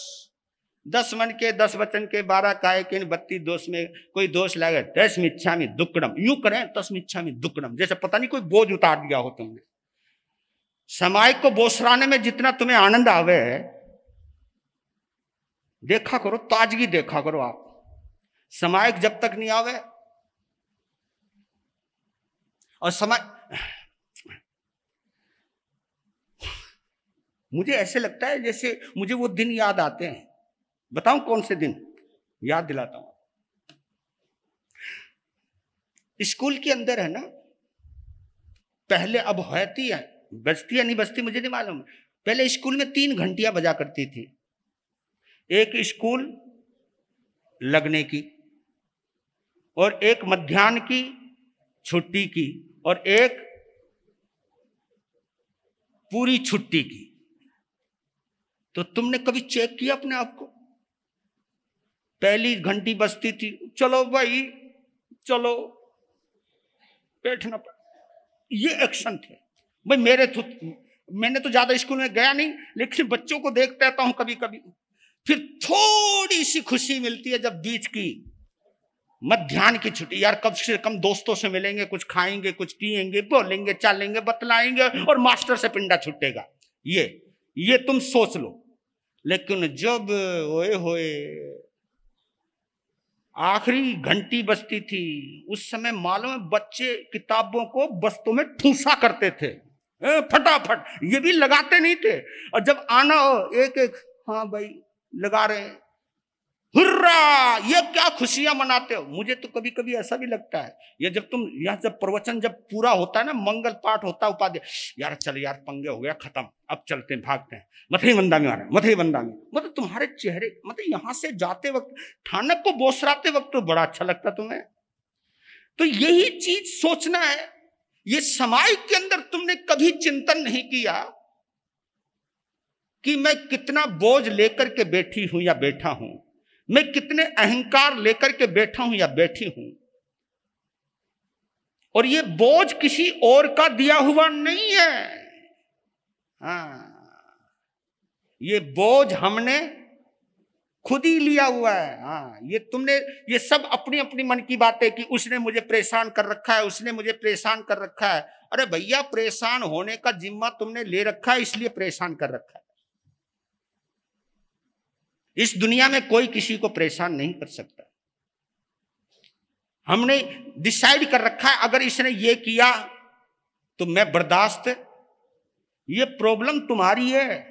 10 मन के, 10 वचन के, 12 काय के, 32 दोष में कोई दोष लगे, तस्मिच्छामि दुक्कडम यूं करें, तस्मिच्छामि दुक्कडम, जैसे पता नहीं कोई बोझ उतार दिया हो तुमने। समाहिक को बोसराने में जितना तुम्हें आनंद आवे देखा करो, ताजगी देखा करो आप। समाहिक जब तक नहीं आवे, और मुझे ऐसे लगता है जैसे मुझे वो दिन याद आते हैं। बताऊं कौन से दिन? याद दिलाता हूं। स्कूल के अंदर है ना, पहले, अब होती है, बजती या नहीं बजती मुझे नहीं मालूम, पहले स्कूल में 3 घंटियां बजा करती थी एक स्कूल लगने की, और एक मध्याह्न की छुट्टी की, और एक पूरी छुट्टी की। तो तुमने कभी चेक किया अपने आप को? पहली घंटी बजती थी, चलो भाई चलो बैठना, ये एक्शन थे भाई मेरे। मैंने तो ज्यादा स्कूल में गया नहीं, लेकिन बच्चों को देख पाता हूं कभी कभी। फिर थोड़ी सी खुशी मिलती है जब बीच की मध्याह्न की छुट्टी, यार कम से कम दोस्तों से मिलेंगे, कुछ खाएंगे, कुछ पिएंगे, बोलेंगे, चलेंगे, बतलाएंगे, और मास्टर से पिंडा छुटेगा, ये तुम सोच लो। लेकिन जब ओए होए आखिरी घंटी बजती थी, उस समय मालूम है बच्चे किताबों को बस्तों में ठूसा करते थे, फटाफट, ये भी लगाते नहीं थे। और जब आना हो एक एक, हाँ भाई लगा रहे हैं, हुर्रा, ये क्या खुशियां मनाते हो। मुझे तो कभी कभी ऐसा भी लगता है, ये जब तुम यहाँ जब प्रवचन जब पूरा होता है ना, मंगल पाठ होता है उपाध्याय, यार चल यार पंगे हो गया खत्म, अब चलते हैं भागते हैं, मथे बंदा में आ रहे हैं, मथे बंदा में। मतलब तुम्हारे चेहरे, मतलब यहाँ से जाते वक्त ठानक को बोसराते वक्त तो बड़ा अच्छा लगता तुम्हें। तो यही चीज सोचना है। ये समाज के अंदर तुमने कभी चिंतन नहीं किया कि मैं कितना बोझ लेकर के बैठी हूं या बैठा हूं, मैं कितने अहंकार लेकर के बैठा हूं या बैठी हूं। और ये बोझ किसी और का दिया हुआ नहीं है, हाँ, ये बोझ हमने खुद ही लिया हुआ है। हाँ, ये तुमने, ये सब अपनी अपनी मन की बात है कि उसने मुझे परेशान कर रखा है, उसने मुझे परेशान कर रखा है। अरे भैया, परेशान होने का जिम्मा तुमने ले रखा है, इसलिए परेशान कर रखा है। इस दुनिया में कोई किसी को परेशान नहीं कर सकता। हमने डिसाइड कर रखा है, अगर इसने ये किया तो मैं बर्दाश्त, ये प्रॉब्लम तुम्हारी है।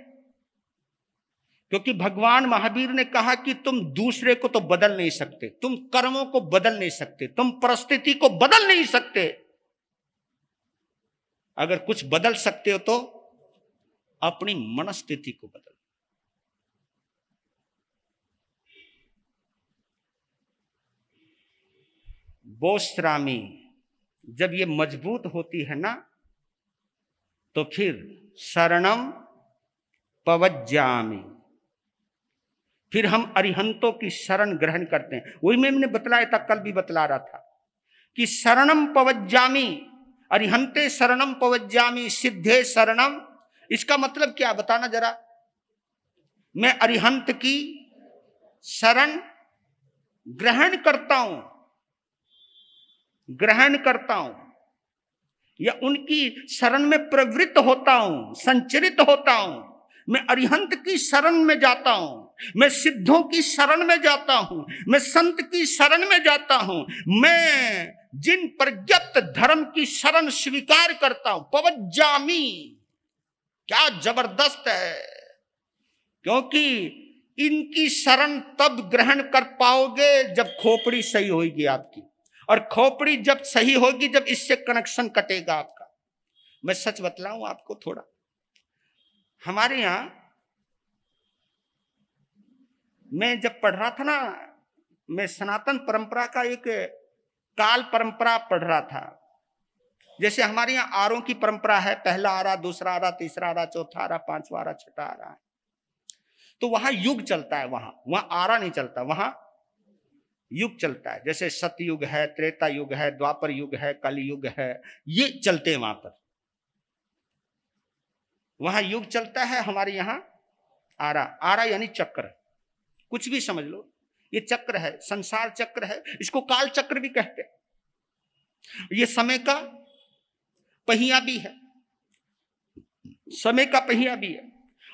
क्योंकि भगवान महावीर ने कहा कि तुम दूसरे को तो बदल नहीं सकते, तुम कर्मों को बदल नहीं सकते, तुम परिस्थिति को बदल नहीं सकते। अगर कुछ बदल सकते हो तो अपनी मनस्थिति को बदलो। बोसरामी जब ये मजबूत होती है ना, तो फिर शरणम पवज्जामी, फिर हम अरिहंतों की शरण ग्रहण करते हैं। वही मैंने बतलाया था, कल भी बतला रहा था कि शरणम पवज्जामी, अरिहंते शरणम पवज्जामी, सिद्धे शरणम। इसका मतलब क्या बताना जरा, मैं अरिहंत की शरण ग्रहण करता हूं, ग्रहण करता हूं या उनकी शरण में प्रवृत्त होता हूं, संचरित होता हूं। मैं अरिहंत की शरण में जाता हूं, मैं सिद्धों की शरण में जाता हूं, मैं संत की शरण में जाता हूं, मैं जिन पर्याप्त धर्म की शरण स्वीकार करता हूं। पवज्जामी क्या जबरदस्त है, क्योंकि इनकी शरण तब ग्रहण कर पाओगे जब खोपड़ी सही होगी आपकी, और खोपड़ी जब सही होगी जब इससे कनेक्शन कटेगा आपका। मैं सच बतलाऊं आपको थोड़ा, हमारे यहां मैं जब पढ़ रहा था ना, मैं सनातन परंपरा का एक काल परंपरा पढ़ रहा था। जैसे हमारे यहाँ आरों की परंपरा है, पहला आरा, दूसरा आरा, तीसरा आरा, चौथा आरा, पांचवा आरा, छठा आरा है। तो वहां युग चलता है, वहां आरा नहीं चलता, वहां युग चलता है। जैसे सतयुग है, त्रेता युग है, द्वापर युग है, कलि युग है, ये चलते हैं वहां पर। वहां युग चलता है, हमारे यहाँ आरा। आरा यानी चक्र, कुछ भी समझ लो, ये चक्र है, संसार चक्र है, इसको काल चक्र भी कहते हैं। ये समय का पहिया भी है, समय का पहिया भी है।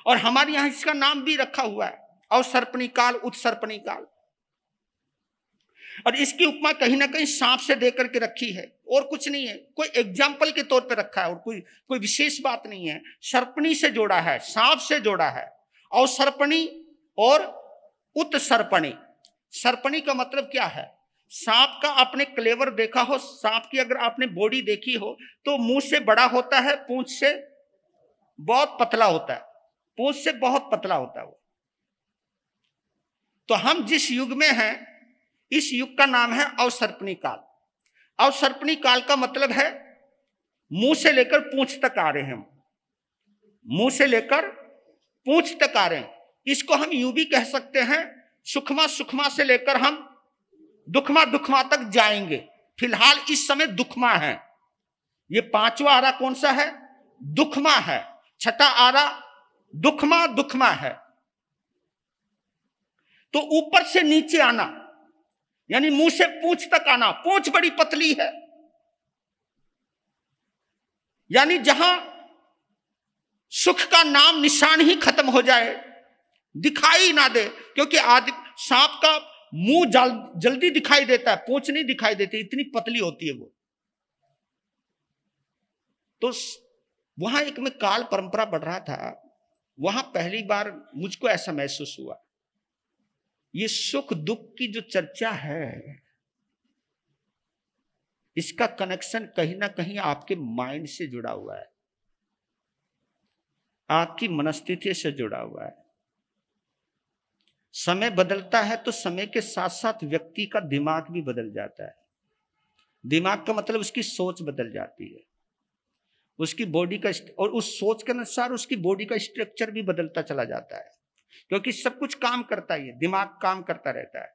और हमारे यहां इसका नाम भी रखा हुआ है, अवसर्पणी काल, उत्सर्पणी काल। और इसकी उपमा कहीं ना कहीं सांप से देकर के रखी है, और कुछ नहीं है, कोई एग्जाम्पल के तौर पे रखा है, और कोई विशेष बात नहीं है। सर्पणी से जोड़ा है, सांप से जोड़ा है। अवसर्पणी और उत्सर्पणी, सर्पणी का मतलब क्या है, सांप का आपने क्लेवर देखा हो, सांप की अगर आपने बॉडी देखी हो तो मुंह से बड़ा होता है, पूंछ से बहुत पतला होता है, पूंछ से बहुत पतला होता है वो। तो हम जिस युग में हैं, इस युग का नाम है अवसर्पणी काल। अवसर्पणी काल का मतलब है मुंह से लेकर पूंछ तक आ रहे हैं, हम मुंह से लेकर पूंछ तक आ रहे हैं। इसको हम यूं भी कह सकते हैं, सुखमा सुखमा से लेकर हम दुखमा दुखमा तक जाएंगे। फिलहाल इस समय दुखमा है। ये पांचवा आरा कौन सा है, दुखमा है। छठा आरा दुखमा दुखमा है। तो ऊपर से नीचे आना यानी मुंह से पूंछ तक आना, पूंछ बड़ी पतली है, यानी जहां सुख का नाम निशान ही खत्म हो जाए, दिखाई ना दे। क्योंकि आदि सांप का मुंह जल्दी दिखाई देता है, पूंछ नहीं दिखाई देती, इतनी पतली होती है वो। तो वहां एक मैं काल परंपरा पढ़ रहा था, वहां पहली बार मुझको ऐसा महसूस हुआ, ये सुख दुख की जो चर्चा है इसका कनेक्शन कहीं ना कहीं आपके माइंड से जुड़ा हुआ है, आपकी मनस्थिति से जुड़ा हुआ है। समय बदलता है तो समय के साथ साथ व्यक्ति का दिमाग भी बदल जाता है। दिमाग का मतलब उसकी सोच बदल जाती है, उसकी बॉडी का, और उस सोच के अनुसार उसकी बॉडी का स्ट्रक्चर भी बदलता चला जाता है, क्योंकि सब कुछ काम करता ही है, दिमाग काम करता रहता है,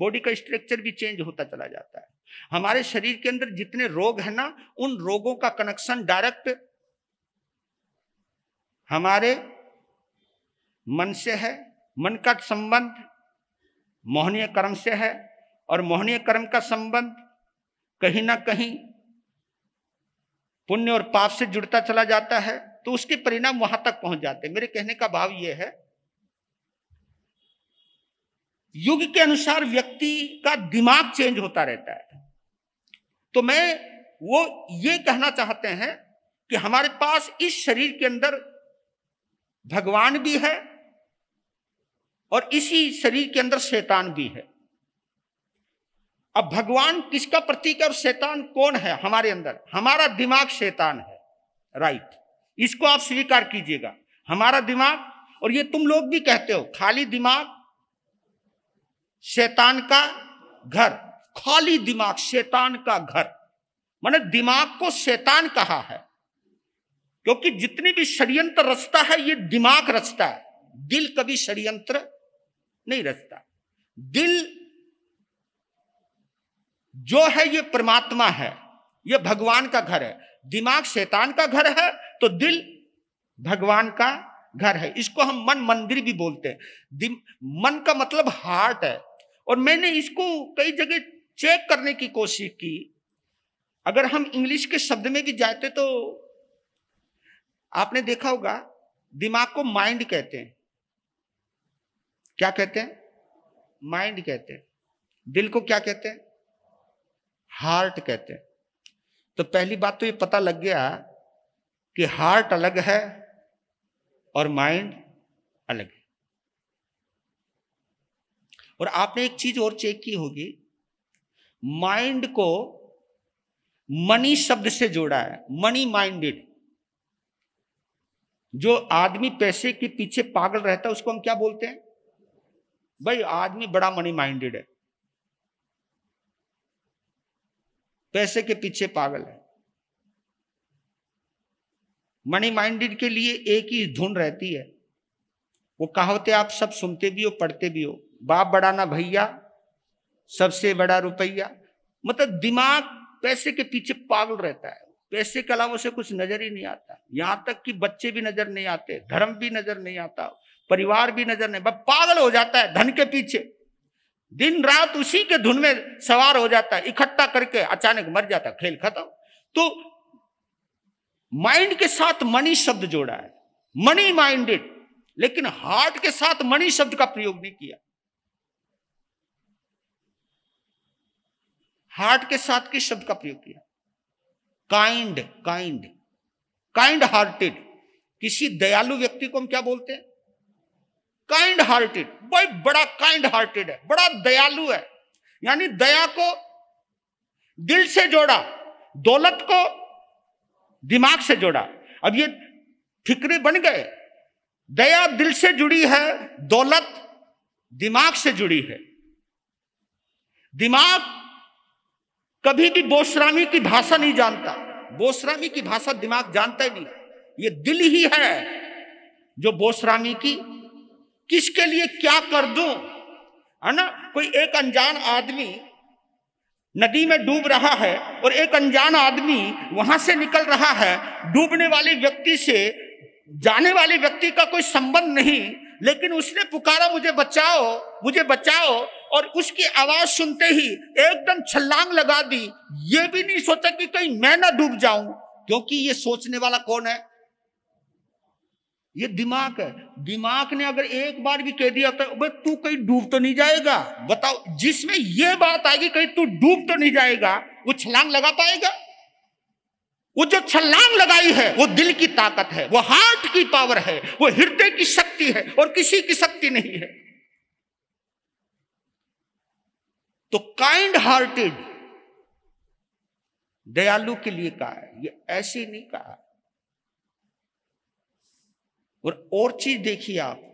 बॉडी का स्ट्रक्चर भी चेंज होता चला जाता है। हमारे शरीर के अंदर जितने रोग है ना, उन रोगों का कनेक्शन डायरेक्ट हमारे मन से है, मन का संबंध मोहनीय कर्म से है, और मोहनीय कर्म का संबंध कहीं ना कहीं पुण्य और पाप से जुड़ता चला जाता है, तो उसके परिणाम वहां तक पहुंच जाते हैं। मेरे कहने का भाव यह है, युग के अनुसार व्यक्ति का दिमाग चेंज होता रहता है। तो मैं वो ये कहना चाहते हैं कि हमारे पास इस शरीर के अंदर भगवान भी है और इसी शरीर के अंदर शैतान भी है। अब भगवान किसका प्रतीक है और शैतान कौन है हमारे अंदर? हमारा दिमाग शैतान है, राइट? इसको आप स्वीकार कीजिएगा, हमारा दिमाग। और ये तुम लोग भी कहते हो, खाली दिमाग शैतान का घर, खाली दिमाग शैतान का घर, माने दिमाग को शैतान कहा है, क्योंकि जितनी भी षड्यंत्र रचता है ये दिमाग रचता है, दिल कभी षड्यंत्र नहीं रचता। दिल जो है ये परमात्मा है, ये भगवान का घर है। दिमाग शैतान का घर है तो दिल भगवान का घर है। इसको हम मन मंदिर भी बोलते हैं। मन का मतलब हार्ट है। और मैंने इसको कई जगह चेक करने की कोशिश की, अगर हम इंग्लिश के शब्द में भी जाते तो आपने देखा होगा दिमाग को माइंड कहते हैं। क्या कहते हैं? माइंड कहते हैं। दिल को क्या कहते हैं? हार्ट कहते हैं। तो पहली बात तो ये पता लग गया कि हार्ट अलग है और माइंड अलग है। और आपने एक चीज और चेक की होगी, माइंड को मनी शब्द से जोड़ा है, मनी माइंडेड। जो आदमी पैसे के पीछे पागल रहता है उसको हम क्या बोलते हैं? भाई आदमी बड़ा मनी माइंडेड है, पैसे के पीछे पागल है। मनी माइंडेड के लिए एक ही धुन रहती है, वो कहावतें आप सब सुनते भी हो, पढ़ते भी हो, बाप बड़ा ना भैया सबसे बड़ा रुपया। मतलब दिमाग पैसे के पीछे पागल रहता है, पैसे के अलावा उसे कुछ नजर ही नहीं आता। यहां तक कि बच्चे भी नजर नहीं आते, धर्म भी नजर नहीं आता, परिवार भी नजर नहीं, बस पागल हो जाता है धन के पीछे। दिन रात उसी के धुन में सवार हो जाता है, इकट्ठा करके अचानक मर जाता, खेल खत्म। तो माइंड के साथ मनी शब्द जोड़ा है, मनी माइंडेड, लेकिन हार्ट के साथ मनी शब्द का प्रयोग नहीं किया। हार्ट के साथ किस शब्द का प्रयोग किया? Kind, kind, kind hearted. किसी दयालु व्यक्ति को हम क्या बोलते हैं? Kind hearted. भाई बड़ा काइंड हार्टेड है, बड़ा दयालु है। यानी दया को दिल से जोड़ा, दौलत को दिमाग से जोड़ा। अब ये फिक्रे बन गए, दया दिल से जुड़ी है, दौलत दिमाग से जुड़ी है। दिमाग कभी भी बोश्रामी की भाषा नहीं जानता, बोश्रामी की भाषा दिमाग जानता ही नहीं। ये दिल ही है जो बोश्रामी की, किसके लिए क्या कर दूं, है ना? कोई एक अनजान आदमी नदी में डूब रहा है और एक अनजान आदमी वहां से निकल रहा है। डूबने वाले व्यक्ति से जाने वाले व्यक्ति का कोई संबंध नहीं, लेकिन उसने पुकारा मुझे बचाओ, मुझे बचाओ, और उसकी आवाज सुनते ही एकदम छलांग लगा दी। ये भी नहीं सोचा कि कहीं मैं ना डूब जाऊं, क्योंकि ये सोचने वाला कौन है? ये दिमाग है। दिमाग ने अगर एक बार भी कह दिया तो भाई तू कहीं डूब तो नहीं जाएगा, बताओ, जिसमें ये बात आएगी कहीं तू डूब तो नहीं जाएगा, वो छलांग लगा पाएगा? वो जो छलांग लगाई है वो दिल की ताकत है, वो हार्ट की पावर है, वो हृदय की शक्ति है और किसी की शक्ति नहीं है। तो काइंड हार्टेड, दयालु के लिए कहा है, ये ऐसे नहीं कहा। और चीज देखिए आप,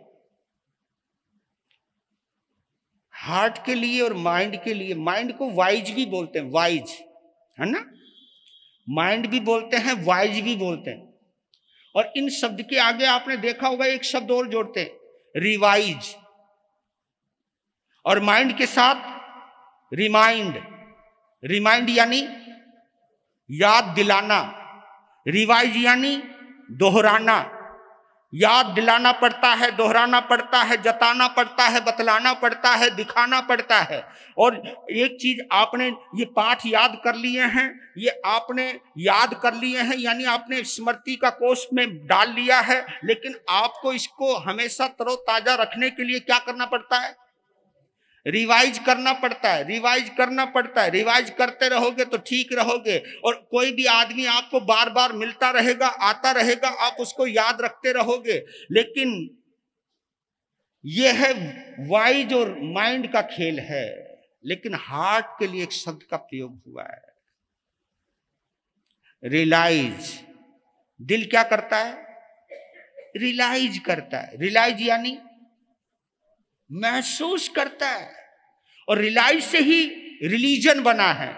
हार्ट के लिए और माइंड के लिए, माइंड को वाइज भी बोलते हैं, वाइज है ना, माइंड भी बोलते हैं, वाइज भी बोलते हैं। और इन शब्द के आगे आपने देखा होगा एक शब्द और जोड़ते हैं, रिवाइज, और माइंड के साथ रिमाइंड, रिमाइंड यानी याद दिलाना, रिवाइज यानी दोहराना, याद दिलाना पड़ता है, दोहराना पड़ता है, जताना पड़ता है, बतलाना पड़ता है, दिखाना पड़ता है। और एक चीज आपने ये पाठ याद कर लिए हैं, ये आपने याद कर लिए हैं, यानी आपने स्मृति का कोष में डाल लिया है, लेकिन आपको इसको हमेशा तरोताजा रखने के लिए क्या करना पड़ता है? रिवाइज करना पड़ता है, रिवाइज करना पड़ता है। रिवाइज करते रहोगे तो ठीक रहोगे। और कोई भी आदमी आपको बार बार मिलता रहेगा, आता रहेगा, आप उसको याद रखते रहोगे। लेकिन यह है वाइज और माइंड का खेल है। लेकिन हार्ट के लिए एक शब्द का प्रयोग हुआ है, रियलाइज। दिल क्या करता है? रियलाइज करता है। रियलाइज यानी महसूस करता है। और रियलाइज से ही रिलीजन बना है,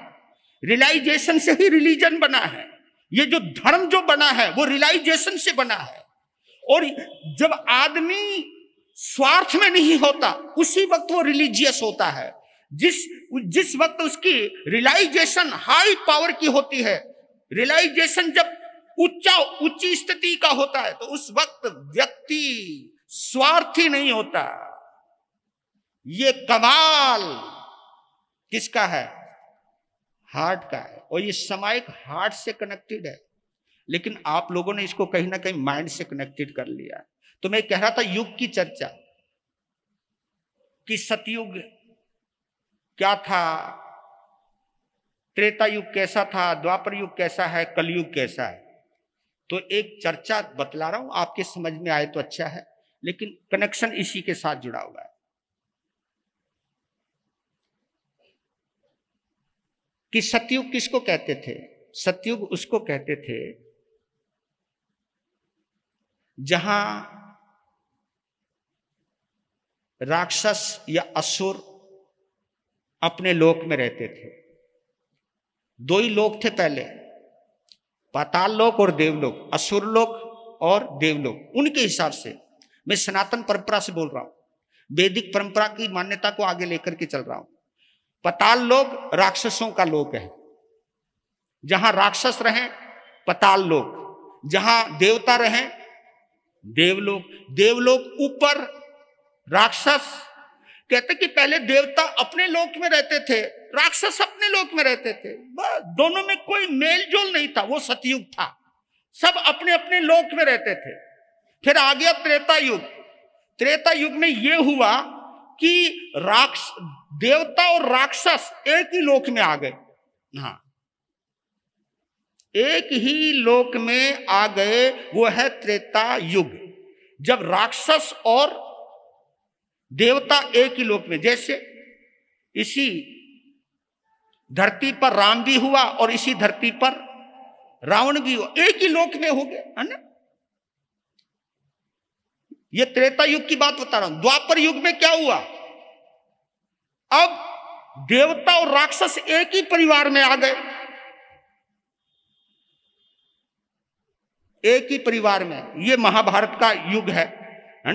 रियलाइजेशन से ही रिलीजन बना है। ये जो धर्म जो बना है वो रियलाइजेशन से बना है। और जब आदमी स्वार्थ में नहीं होता उसी वक्त वो रिलीजियस होता है। जिस वक्त उसकी रियलाइजेशन हाई पावर की होती है, रियलाइजेशन जब ऊंची स्थिति का होता है, तो उस वक्त व्यक्ति स्वार्थी नहीं होता। ये कमाल किसका है? हार्ट का है। और ये सामायिक हार्ट से कनेक्टेड है, लेकिन आप लोगों ने इसको कहीं ना कहीं माइंड से कनेक्टेड कर लिया। तो मैं कह रहा था युग की चर्चा कि सतयुग क्या था, त्रेता युग कैसा था, द्वापर युग कैसा है, कलयुग कैसा है। तो एक चर्चा बतला रहा हूं, आपके समझ में आए तो अच्छा है, लेकिन कनेक्शन इसी के साथ जुड़ा हुआ है कि सतयुग किसको कहते थे। सतयुग उसको कहते थे जहां राक्षस या असुर अपने लोक में रहते थे। दो ही लोक थे पहले, पाताल लोक और देवलोक, असुर लोक और देवलोक। उनके हिसाब से मैं सनातन परंपरा से बोल रहा हूं, वैदिक परंपरा की मान्यता को आगे लेकर के चल रहा हूं। पताल लोक राक्षसों का लोक है, जहां राक्षस रहें पताल लोक, जहां देवता रहें देवलोक। देवलोक ऊपर, राक्षस। कहते कि पहले देवता अपने लोक में रहते थे, राक्षस अपने लोक में रहते थे, बस दोनों में कोई मेल जोल नहीं था। वो सतयुग था, सब अपने अपने लोक में रहते थे। फिर आ गया त्रेता युग। त्रेता युग में ये हुआ कि देवता और राक्षस एक ही लोक में आ गए। हाँ, एक ही लोक में आ गए। वो है त्रेता युग, जब राक्षस और देवता एक ही लोक में, जैसे इसी धरती पर राम भी हुआ और इसी धरती पर रावण भी हुआ, एक ही लोक में हो गए, है ना। ये त्रेता युग की बात बता रहा हूं। द्वापर युग में क्या हुआ? अब देवता और राक्षस एक ही परिवार में आ गए, एक ही परिवार में। ये महाभारत का युग है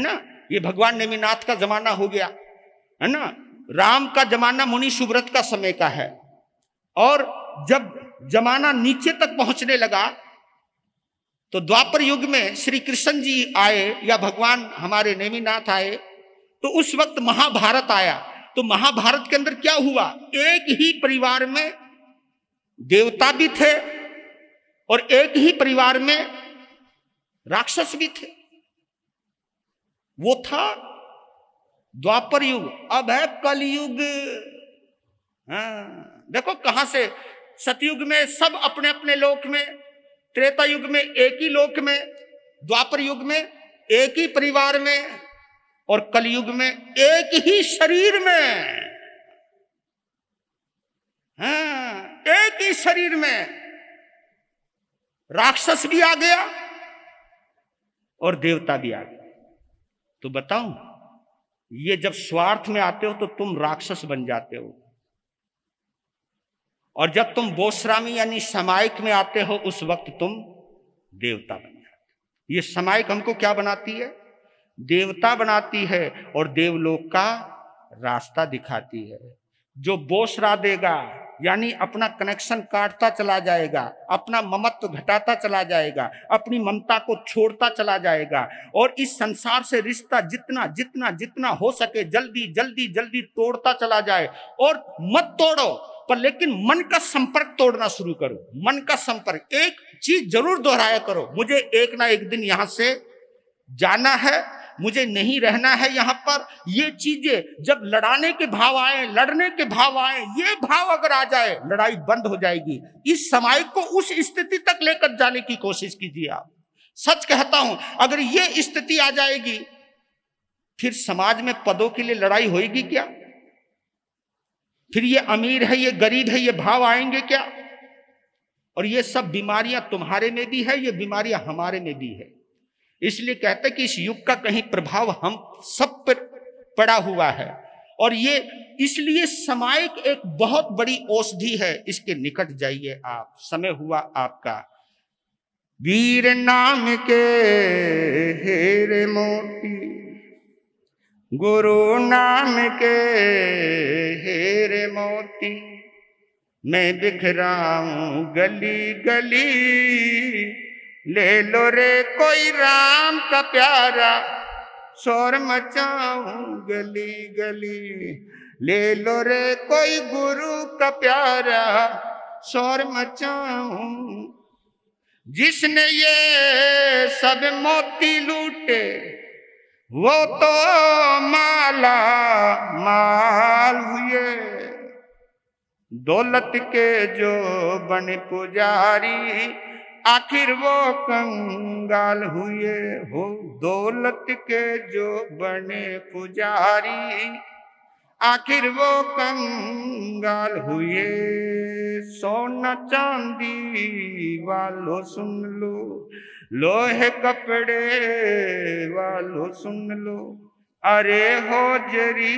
ना। ये भगवान नेमिनाथ का जमाना हो गया, है ना। राम का जमाना मुनि सुव्रत का समय का है। और जब जमाना नीचे तक पहुंचने लगा तो द्वापर युग में श्री कृष्ण जी आए या भगवान हमारे नेमिनाथ आए, तो उस वक्त महाभारत आया। तो महाभारत के अंदर क्या हुआ? एक ही परिवार में देवता भी थे और एक ही परिवार में राक्षस भी थे। वो था द्वापर युग। अब है कलयुग। हाँ, देखो कहां से, सतयुग में सब अपने अपने लोक में, त्रेता युग में एक ही लोक में, द्वापर युग में एक ही परिवार में, और कलयुग में एक ही शरीर में। हाँ, एक ही शरीर में राक्षस भी आ गया और देवता भी आ गया। तो बताओ, ये जब स्वार्थ में आते हो तो तुम राक्षस बन जाते हो, और जब तुम बोसरामी यानी सामायिक में आते हो उस वक्त तुम देवता बन जाते हो। ये सामायिक हमको क्या बनाती है? देवता बनाती है और देवलोक का रास्ता दिखाती है। जो बोसरा देगा यानी अपना कनेक्शन काटता चला जाएगा, अपना ममत्व घटाता चला जाएगा, अपनी ममता को छोड़ता चला जाएगा, और इस संसार से रिश्ता जितना जितना जितना हो सके जल्दी जल्दी जल्दी तोड़ता चला जाए। और मत तोड़ो, पर लेकिन मन का संपर्क तोड़ना शुरू करो। मन का संपर्क, एक चीज जरूर दोहराया करो, मुझे एक ना एक दिन यहां से जाना है, मुझे नहीं रहना है यहाँ पर। ये चीजें जब लड़ाने के भाव आए, लड़ने के भाव आए, ये भाव अगर आ जाए, लड़ाई बंद हो जाएगी। इस समाज को उस स्थिति तक लेकर जाने की कोशिश कीजिए। आप, सच कहता हूं, अगर ये स्थिति आ जाएगी फिर समाज में पदों के लिए लड़ाई होगी क्या? फिर ये अमीर है, ये गरीब है, ये भाव आएंगे क्या? और ये सब बीमारियां तुम्हारे में भी है, ये बीमारियां हमारे में भी है। इसलिए कहते हैं कि इस युग का कहीं प्रभाव हम सब पर पड़ा हुआ है, और ये इसलिए सामायिक एक बहुत बड़ी औषधि है। इसके निकट जाइए आप, समय हुआ आपका। वीर नाम के हेरे मोती, गुरु नाम के हेरे मोती, मैं बिखरा हूं गली गली, ले लो रे कोई राम का प्यारा, शोर मचाऊं गली गली, ले लो रे कोई गुरु का प्यारा, शोर मचाऊं। जिसने ये सब मोती लूटे वो तो माला माल हुए, दौलत के जो बने पुजारी आखिर वो कंगाल हुए। हो दौलत के जो बने पुजारी आखिर वो कंगाल हुए। सोना चांदी वालों सुन लो, लोहे कपड़े वालों सुन लो, अरे होजरी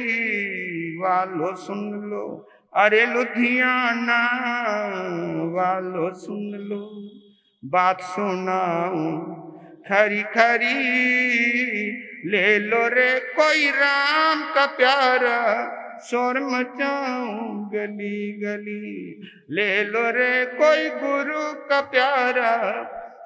वालों सुन लो, अरे लुधियाना वालों सुन लो। बात सुनाऊं खरी खरी, ले लो रे कोई राम का प्यारा, शोर मचाऊं गली गली, ले लो रे कोई गुरु का प्यारा,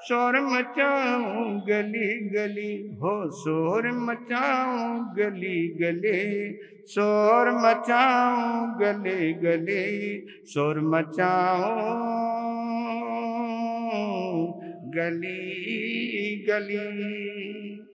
शोर मचाऊं गली गली, हो शोर मचाऊं गली गली, शोर मचाऊं गली गली, शोर मचाऊं गली गली।